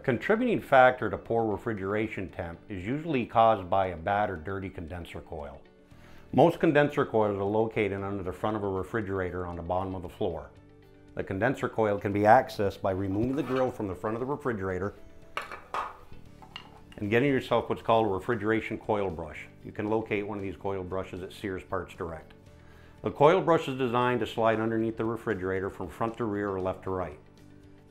A contributing factor to poor refrigeration temp is usually caused by a bad or dirty condenser coil. Most condenser coils are located under the front of a refrigerator on the bottom of the floor. The condenser coil can be accessed by removing the grill from the front of the refrigerator and getting yourself what's called a refrigeration coil brush. You can locate one of these coil brushes at Sears Parts Direct. The coil brush is designed to slide underneath the refrigerator from front to rear or left to right.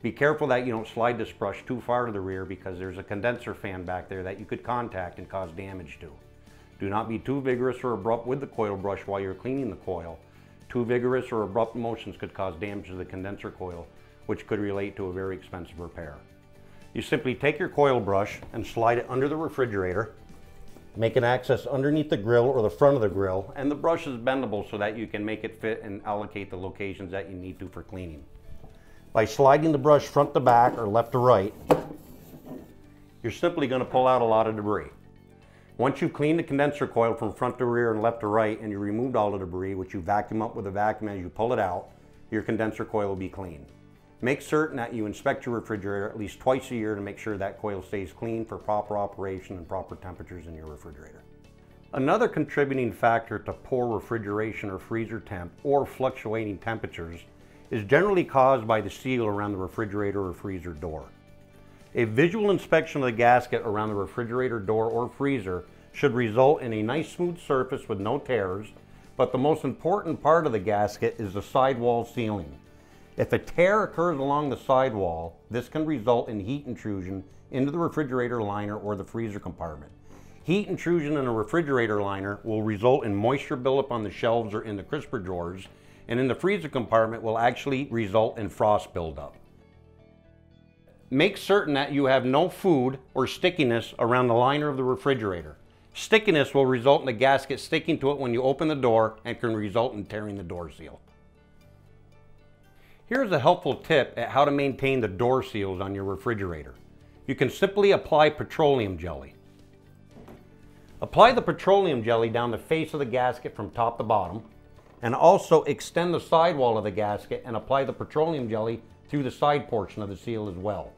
Be careful that you don't slide this brush too far to the rear because there's a condenser fan back there that you could contact and cause damage to. Do not be too vigorous or abrupt with the coil brush while you're cleaning the coil. Too vigorous or abrupt motions could cause damage to the condenser coil, which could relate to a very expensive repair. You simply take your coil brush and slide it under the refrigerator, make an access underneath the grill or the front of the grill, and the brush is bendable so that you can make it fit and allocate the locations that you need to for cleaning. By sliding the brush front to back or left to right, you're simply going to pull out a lot of debris. Once you've cleaned the condenser coil from front to rear and left to right and you removed all the debris, which you vacuum up with a vacuum as you pull it out, your condenser coil will be clean. Make certain that you inspect your refrigerator at least twice a year to make sure that coil stays clean for proper operation and proper temperatures in your refrigerator. Another contributing factor to poor refrigeration or freezer temp or fluctuating temperatures is generally caused by the seal around the refrigerator or freezer door. A visual inspection of the gasket around the refrigerator door or freezer should result in a nice smooth surface with no tears, but the most important part of the gasket is the sidewall sealing. If a tear occurs along the sidewall, this can result in heat intrusion into the refrigerator liner or the freezer compartment. Heat intrusion in a refrigerator liner will result in moisture buildup on the shelves or in the crisper drawers, and in the freezer compartment will actually result in frost buildup. Make certain that you have no food or stickiness around the liner of the refrigerator. Stickiness will result in the gasket sticking to it when you open the door and can result in tearing the door seal. Here's a helpful tip at how to maintain the door seals on your refrigerator. You can simply apply petroleum jelly. Apply the petroleum jelly down the face of the gasket from top to bottom, and also extend the sidewall of the gasket and apply the petroleum jelly through the side portion of the seal as well.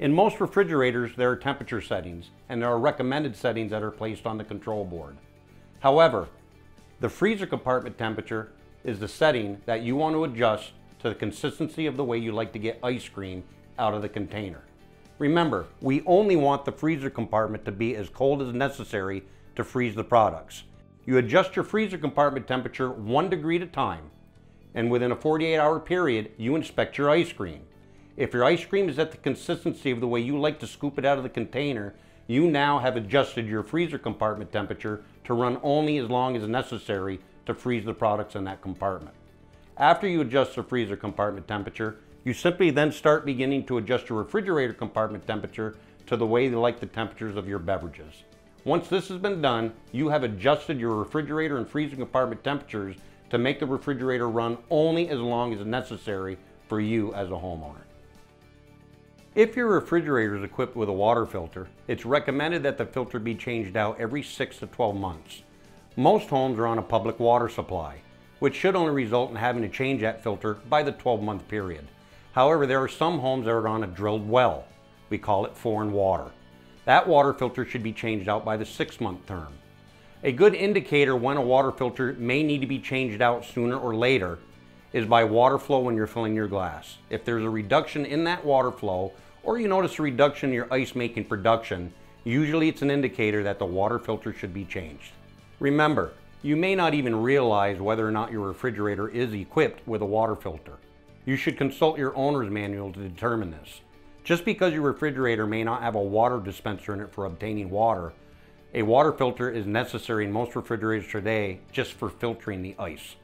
In most refrigerators, there are temperature settings, and there are recommended settings that are placed on the control board. However, the freezer compartment temperature is the setting that you want to adjust to the consistency of the way you like to get ice cream out of the container. Remember, we only want the freezer compartment to be as cold as necessary to freeze the products. You adjust your freezer compartment temperature 1 degree at a time, and within a 48-hour period, you inspect your ice cream. If your ice cream is at the consistency of the way you like to scoop it out of the container, you now have adjusted your freezer compartment temperature to run only as long as necessary to freeze the products in that compartment. After you adjust the freezer compartment temperature, you simply then start beginning to adjust your refrigerator compartment temperature to the way you like the temperatures of your beverages. Once this has been done, you have adjusted your refrigerator and freezer compartment temperatures to make the refrigerator run only as long as necessary for you as a homeowner. If your refrigerator is equipped with a water filter, it's recommended that the filter be changed out every 6 to 12 months. Most homes are on a public water supply, which should only result in having to change that filter by the 12-month period. However, there are some homes that are on a drilled well. We call it foreign water. That water filter should be changed out by the 6-month term. A good indicator when a water filter may need to be changed out sooner or later is by water flow when you're filling your glass. If there's a reduction in that water flow, or you notice a reduction in your ice making production, usually it's an indicator that the water filter should be changed. Remember, you may not even realize whether or not your refrigerator is equipped with a water filter. You should consult your owner's manual to determine this. Just because your refrigerator may not have a water dispenser in it for obtaining water, a water filter is necessary in most refrigerators today just for filtering the ice.